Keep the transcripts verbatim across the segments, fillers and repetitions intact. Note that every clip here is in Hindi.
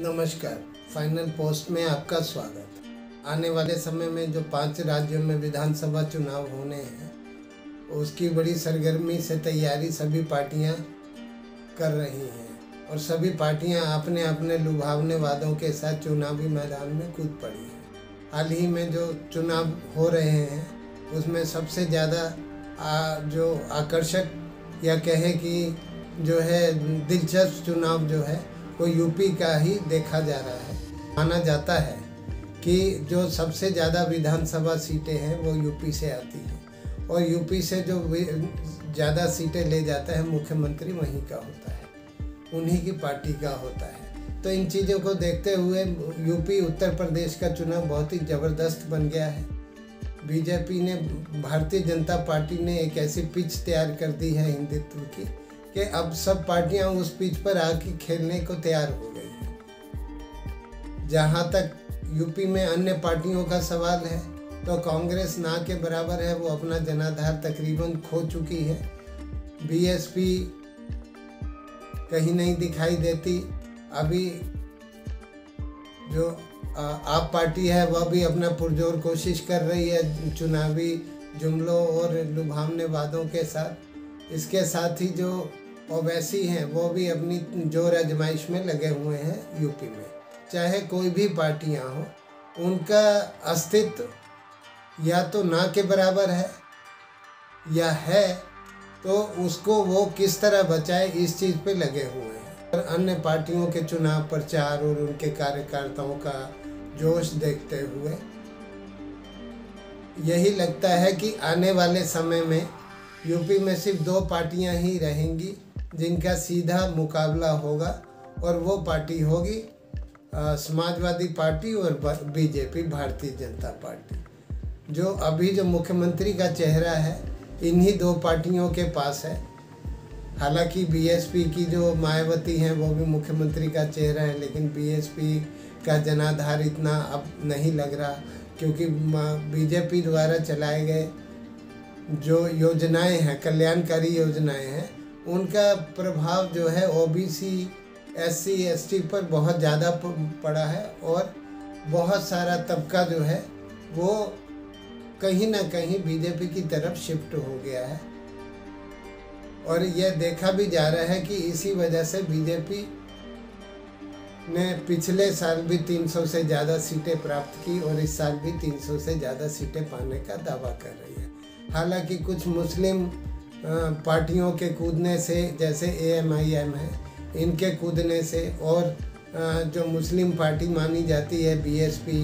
नमस्कार, फाइनल पोस्ट में आपका स्वागत। आने वाले समय में जो पांच राज्यों में विधानसभा चुनाव होने हैं उसकी बड़ी सरगर्मी से तैयारी सभी पार्टियां कर रही हैं और सभी पार्टियां अपने अपने लुभावने वादों के साथ चुनावी मैदान में कूद पड़ी हैं। हाल ही में जो चुनाव हो रहे हैं उसमें सबसे ज़्यादा जो आकर्षक या कहे कि जो है दिलचस्प चुनाव जो है वो यूपी का ही देखा जा रहा है। माना जाता है कि जो सबसे ज़्यादा विधानसभा सीटें हैं वो यूपी से आती हैं और यूपी से जो ज़्यादा सीटें ले जाता है मुख्यमंत्री वहीं का होता है, उन्हीं की पार्टी का होता है। तो इन चीज़ों को देखते हुए यूपी उत्तर प्रदेश का चुनाव बहुत ही ज़बरदस्त बन गया है। बीजेपी ने, भारतीय जनता पार्टी ने एक ऐसी पिच तैयार कर दी है हिंदुत्व की कि अब सब पार्टियां उस पिच पर आके खेलने को तैयार हो गई हैं। जहां तक यूपी में अन्य पार्टियों का सवाल है तो कांग्रेस ना के बराबर है, वो अपना जनाधार तकरीबन खो चुकी है। बीएसपी कहीं नहीं दिखाई देती। अभी जो आप पार्टी है वह भी अपना पुरजोर कोशिश कर रही है चुनावी जुमलों और लुभावने वादों के साथ। इसके साथ ही जो ओवैसी हैं वो भी अपनी जोर आजमाइश में लगे हुए हैं यूपी में। चाहे कोई भी पार्टियां हो, उनका अस्तित्व या तो ना के बराबर है या है, तो उसको वो किस तरह बचाए इस चीज़ पे लगे हुए हैं। और अन्य पार्टियों के चुनाव प्रचार और उनके कार्यकर्ताओं का जोश देखते हुए यही लगता है कि आने वाले समय में यूपी में सिर्फ दो पार्टियां ही रहेंगी जिनका सीधा मुकाबला होगा, और वो पार्टी होगी समाजवादी पार्टी और बीजेपी, भारतीय जनता पार्टी। जो अभी जो मुख्यमंत्री का चेहरा है इन्हीं दो पार्टियों के पास है। हालांकि बीएसपी की जो मायावती हैं वो भी मुख्यमंत्री का चेहरा है, लेकिन बीएसपी का जनाधार इतना अब नहीं लग रहा क्योंकि बीजेपी द्वारा चलाए गए जो योजनाएं हैं, कल्याणकारी योजनाएं हैं, उनका प्रभाव जो है ओबीसी, एससी, एसटी पर बहुत ज़्यादा पड़ा है और बहुत सारा तबका जो है वो कहीं ना कहीं बीजेपी की तरफ शिफ्ट हो गया है। और यह देखा भी जा रहा है कि इसी वजह से बीजेपी ने पिछले साल भी तीन सौ से ज़्यादा सीटें प्राप्त की और इस साल भी तीन सौ से ज़्यादा सीटें पाने का दावा कर रही है। हालांकि कुछ मुस्लिम पार्टियों के कूदने से, जैसे एएमआईएम है, इनके कूदने से और जो मुस्लिम पार्टी मानी जाती है बीएसपी,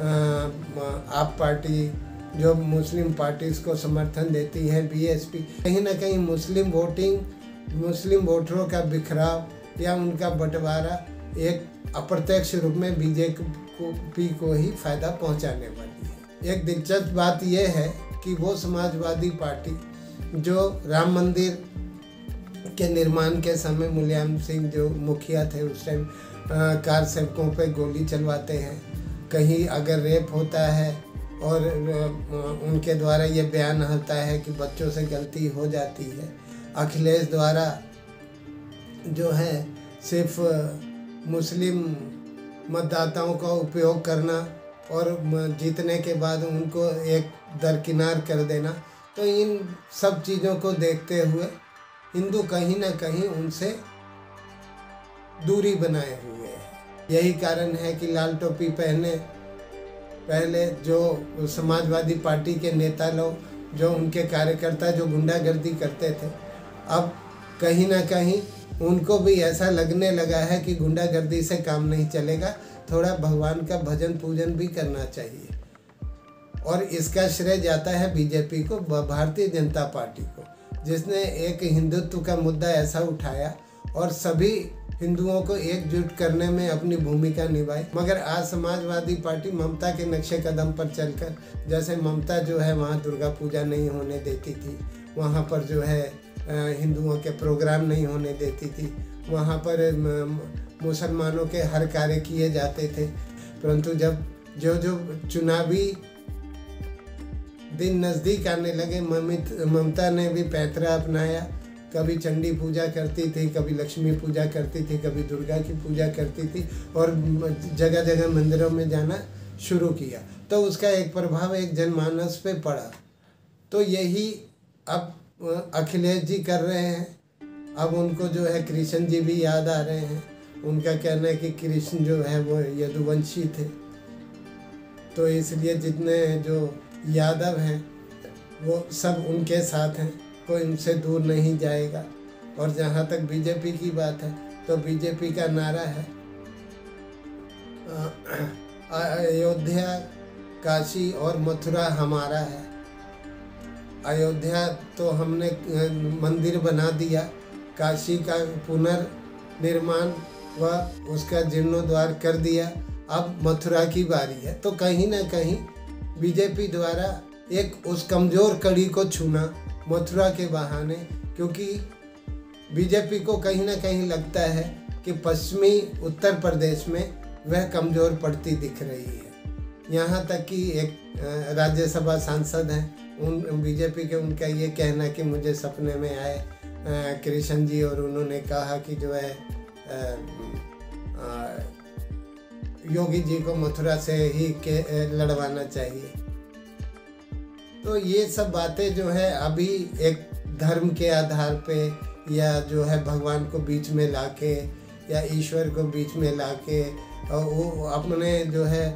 आप पार्टी जो मुस्लिम पार्टीज़ को समर्थन देती है, बीएसपी कहीं ना कहीं मुस्लिम वोटिंग, मुस्लिम वोटरों का बिखराव या उनका बंटवारा एक अप्रत्यक्ष रूप में बीजेपी को ही फ़ायदा पहुंचाने वाली है। एक दिलचस्प बात यह है कि वो समाजवादी पार्टी जो राम मंदिर के निर्माण के समय मुलायम सिंह जो मुखिया थे उस टाइम कार सेवकों पर गोली चलवाते हैं, कहीं अगर रेप होता है और उनके द्वारा ये बयान आता है कि बच्चों से गलती हो जाती है। अखिलेश द्वारा जो है सिर्फ मुस्लिम मतदाताओं का उपयोग करना और जीतने के बाद उनको एक दरकिनार कर देना, तो इन सब चीज़ों को देखते हुए हिंदू कहीं ना कहीं उनसे दूरी बनाए हुए हैं। यही कारण है कि लाल टोपी पहने पहले जो समाजवादी पार्टी के नेता लोग, जो उनके कार्यकर्ता जो गुंडागर्दी करते थे, अब कहीं ना कहीं उनको भी ऐसा लगने लगा है कि गुंडागर्दी से काम नहीं चलेगा, थोड़ा भगवान का भजन पूजन भी करना चाहिए। और इसका श्रेय जाता है बीजेपी को, भारतीय जनता पार्टी को, जिसने एक हिंदुत्व का मुद्दा ऐसा उठाया और सभी हिंदुओं को एकजुट करने में अपनी भूमिका निभाई। मगर आज समाजवादी पार्टी ममता के नक्शे कदम पर चलकर, जैसे ममता जो है वहाँ दुर्गा पूजा नहीं होने देती थी, वहाँ पर जो है हिंदुओं के प्रोग्राम नहीं होने देती थी, वहाँ पर मुसलमानों के हर कार्य किए जाते थे, परंतु जब जो जो चुनावी दिन नज़दीक आने लगे ममता ने भी पैतरा अपनाया कभी चंडी पूजा करती थी, कभी लक्ष्मी पूजा करती थी, कभी दुर्गा की पूजा करती थी और जगह जगह मंदिरों में जाना शुरू किया, तो उसका एक प्रभाव एक जनमानस पे पड़ा। तो यही अब अखिलेश जी कर रहे हैं। अब उनको जो है कृष्ण जी भी याद आ रहे हैं। उनका कहना है कि कृष्ण जो है वो यदुवंशी थे, तो इसलिए जितने जो यादव हैं वो सब उनके साथ हैं, कोई उनसे दूर नहीं जाएगा। और जहाँ तक बीजेपी की बात है तो बीजेपी का नारा है अयोध्या, काशी और मथुरा हमारा है। अयोध्या तो हमने मंदिर बना दिया, काशी का पुनर्निर्माण व उसका जीर्णोद्धार कर दिया, अब मथुरा की बारी है। तो कहीं ना कहीं बीजेपी द्वारा एक उस कमज़ोर कड़ी को छूना मथुरा के बहाने, क्योंकि बीजेपी को कहीं ना कहीं लगता है कि पश्चिमी उत्तर प्रदेश में वह कमज़ोर पड़ती दिख रही है। यहाँ तक कि एक राज्यसभा सांसद हैं, उन बीजेपी के उनका ये कहना कि मुझे सपने में आए कृष्ण जी और उन्होंने कहा कि जो है आ, आ, योगी जी को मथुरा से ही के लड़वाना चाहिए। तो ये सब बातें जो है अभी एक धर्म के आधार पे या जो है भगवान को बीच में लाके या ईश्वर को बीच में लाके और वो अपने जो है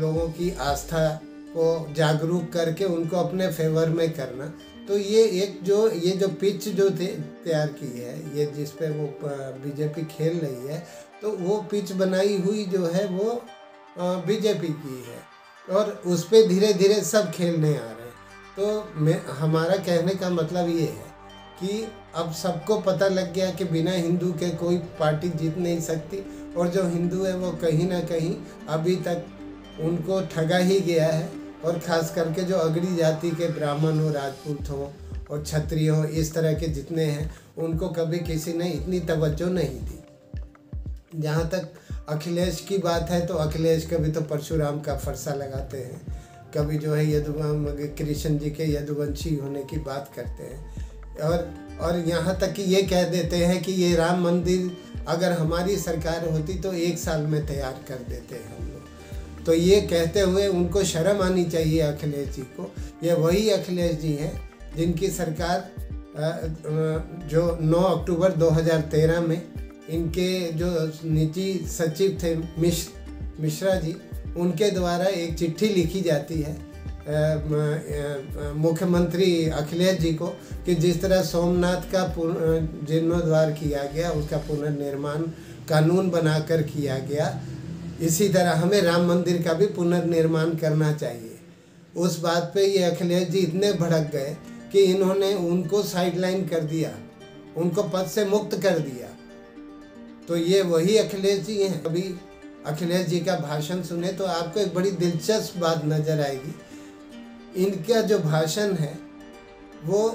लोगों की आस्था को जागरूक करके उनको अपने फेवर में करना, तो ये एक जो ये जो पिच जो तैयार की है, ये जिस पे वो बीजेपी खेल रही है, तो वो पिच बनाई हुई जो है वो बीजेपी की है और उस पे धीरे धीरे सब खेलने आ रहे हैं। तो मैं हमारा कहने का मतलब ये है कि अब सबको पता लग गया कि बिना हिंदू के कोई पार्टी जीत नहीं सकती, और जो हिंदू है वो कहीं ना कहीं अभी तक उनको ठगा ही गया है। और ख़ास करके जो अगड़ी जाति के ब्राह्मण हो, राजपूत हो और क्षत्रिय हो, इस तरह के जितने हैं, उनको कभी किसी ने इतनी तवज्जो नहीं दी। जहाँ तक अखिलेश की बात है तो अखिलेश कभी तो परशुराम का फरसा लगाते हैं, कभी जो है यदुवंश कृष्ण जी के यदुवंशी होने की बात करते हैं, और और यहाँ तक कि ये कह देते हैं कि ये राम मंदिर अगर हमारी सरकार होती तो एक साल में तैयार कर देते हैं हम लोग। तो ये कहते हुए उनको शर्म आनी चाहिए अखिलेश जी को। ये वही अखिलेश जी हैं जिनकी सरकार जो नौ अक्टूबर दो हज़ार तेरह में इनके जो निजी सचिव थे मिश्र मिश्रा जी, उनके द्वारा एक चिट्ठी लिखी जाती है मुख्यमंत्री अखिलेश जी को कि जिस तरह सोमनाथ का जीर्णोद्धार किया गया, उसका पुनर्निर्माण कानून बनाकर किया गया, इसी तरह हमें राम मंदिर का भी पुनर्निर्माण करना चाहिए। उस बात पे ये अखिलेश जी इतने भड़क गए कि इन्होंने उनको साइडलाइन कर दिया, उनको पद से मुक्त कर दिया। तो ये वही अखिलेश जी हैं। अभी अखिलेश जी का भाषण सुने तो आपको एक बड़ी दिलचस्प बात नज़र आएगी। इनका जो भाषण है वो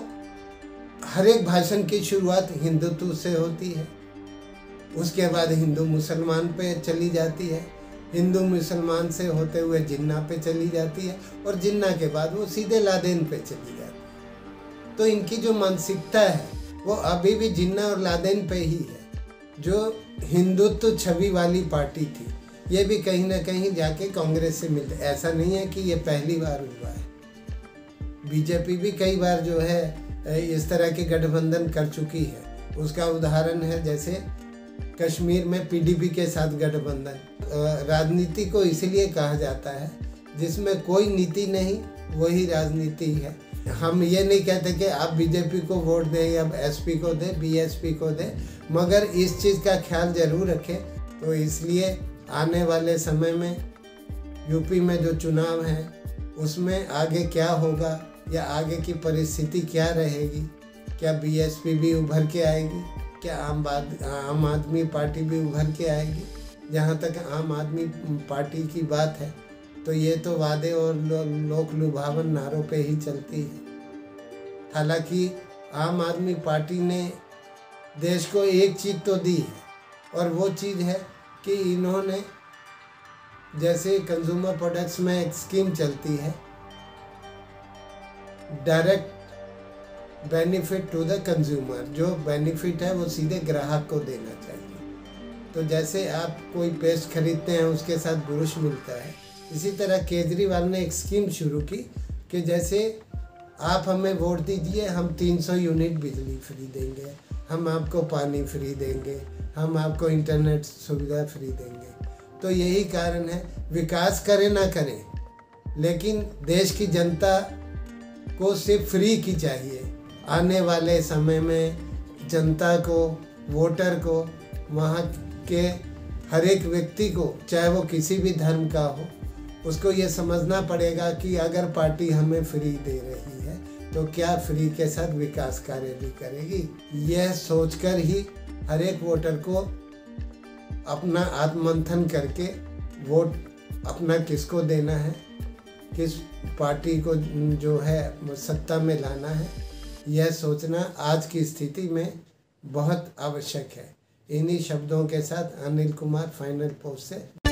हर एक भाषण की शुरुआत हिंदुत्व से होती है, उसके बाद हिंदू मुसलमान पे चली जाती है, हिंदू मुसलमान से होते हुए जिन्ना पे चली जाती है और जिन्ना के बाद वो सीधे लादेन पे चली जाती है। तो इनकी जो मानसिकता है वो अभी भी जिन्ना और लादेन पे ही है। जो हिंदुत्व छवि वाली पार्टी थी ये भी कहीं ना कहीं जाके कांग्रेस से मिलते, ऐसा नहीं है कि ये पहली बार हुआ है। बीजेपी भी कई बार जो है इस तरह के गठबंधन कर चुकी है। उसका उदाहरण है जैसे कश्मीर में पीडीपी के साथ गठबंधन। राजनीति को इसलिए कहा जाता है जिसमें कोई नीति नहीं, वही राजनीति है। हम ये नहीं कहते कि आप बीजेपी को वोट दें या एसपी को दें, बीएसपी को दें, मगर इस चीज़ का ख्याल जरूर रखें। तो इसलिए आने वाले समय में यूपी में जो चुनाव हैं उसमें आगे क्या होगा या आगे की परिस्थिति क्या रहेगी, क्या बीएसपी भी उभर के आएगी, क्या आम आम आदमी पार्टी भी उभर के आएगी। जहाँ तक आम आदमी पार्टी की बात है तो ये तो वादे और लो, लोक लुभावन नारों पे ही चलती है। हालांकि आम आदमी पार्टी ने देश को एक चीज़ तो दी है और वो चीज़ है कि इन्होंने जैसे कंज्यूमर प्रोडक्ट्स में एक स्कीम चलती है, direct benefit to the consumer, जो बेनिफिट है वो सीधे ग्राहक को देना चाहिए। तो जैसे आप कोई पेस्ट खरीदते हैं उसके साथ ब्रश मिलता है, इसी तरह केजरीवाल ने एक स्कीम शुरू की कि जैसे आप हमें वोट दीजिए, हम तीन सौ यूनिट बिजली फ्री देंगे, हम आपको पानी फ्री देंगे, हम आपको इंटरनेट सुविधा फ्री देंगे। तो यही कारण है, विकास करें ना करें, लेकिन देश की जनता को सिर्फ फ्री की चाहिए। आने वाले समय में जनता को, वोटर को, वहाँ के हर एक व्यक्ति को, चाहे वो किसी भी धर्म का हो, उसको ये समझना पड़ेगा कि अगर पार्टी हमें फ्री दे रही है तो क्या फ्री के साथ विकास कार्य भी करेगी। यह सोचकर ही हर एक वोटर को अपना आत्ममंथन करके वोट अपना किसको देना है, किस पार्टी को जो है सत्ता में लाना है, यह सोचना आज की स्थिति में बहुत आवश्यक है। इन्हीं शब्दों के साथ अनिल कुमार, फाइनल पोस्ट से।